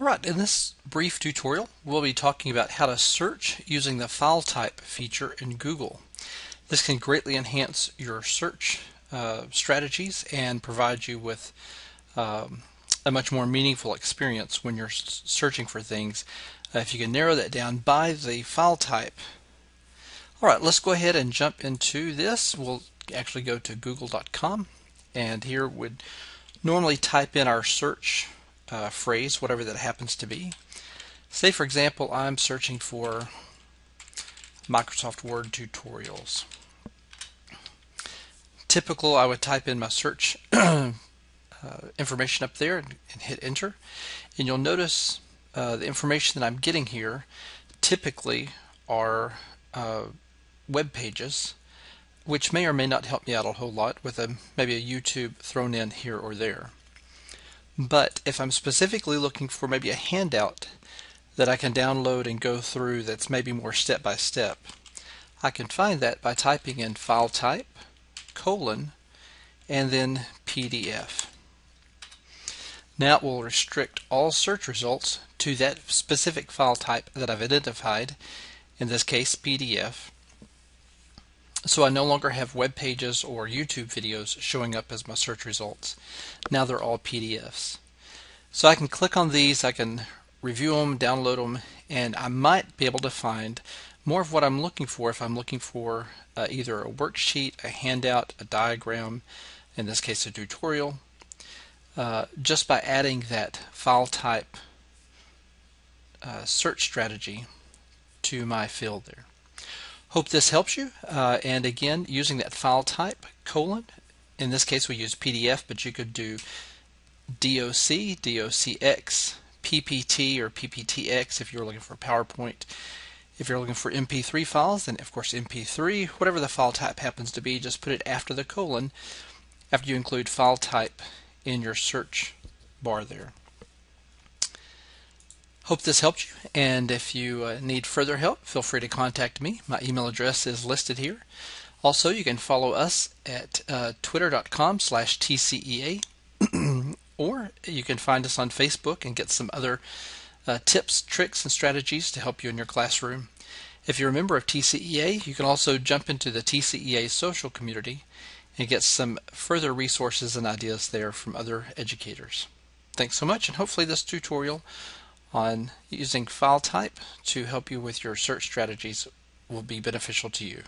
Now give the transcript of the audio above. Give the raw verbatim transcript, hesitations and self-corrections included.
Alright, in this brief tutorial we'll be talking about how to search using the file type feature in Google. This can greatly enhance your search uh, strategies and provide you with um, a much more meaningful experience when you're searching for things uh, if you can narrow that down by the file type. Alright, let's go ahead and jump into this. We'll actually go to google dot com, and here we'd normally type in our search Uh, phrase, whatever that happens to be. Say, for example, I'm searching for Microsoft Word tutorials. Typical, I would type in my search uh, information up there and, and hit enter, and you'll notice uh, the information that I'm getting here typically are uh, web pages, which may or may not help me out a whole lot, with a maybe a YouTube thrown in here or there. But if I'm specifically looking for maybe a handout that I can download and go through that's maybe more step by step, I can find that by typing in file type, colon, and then P D F. Now it will restrict all search results to that specific file type that I've identified, in this case P D F. So I no longer have web pages or YouTube videos showing up as my search results. Now they're all P D Fs. So I can click on these, I can review them, download them, and I might be able to find more of what I'm looking for if I'm looking for uh, either a worksheet, a handout, a diagram, in this case a tutorial, uh, just by adding that file type uh, search strategy to my field there. Hope this helps you, uh, and again, using that file type, colon, in this case we use P D F, but you could do D O C, D O C X, P P T or P P T X if you're looking for PowerPoint. If you're looking for M P three files, then of course M P three, whatever the file type happens to be, just put it after the colon, after you include file type in your search bar there. Hope this helped you, and if you uh, need further help, feel free to contact me. My email address is listed here. Also, you can follow us at uh, twitter dot com slash T C E A, or you can find us on Facebook and get some other uh, tips, tricks, and strategies to help you in your classroom. If you're a member of T C E A, you can also jump into the T C E A social community and get some further resources and ideas there from other educators. Thanks so much, and hopefully this tutorial on using file type to help you with your search strategies will be beneficial to you.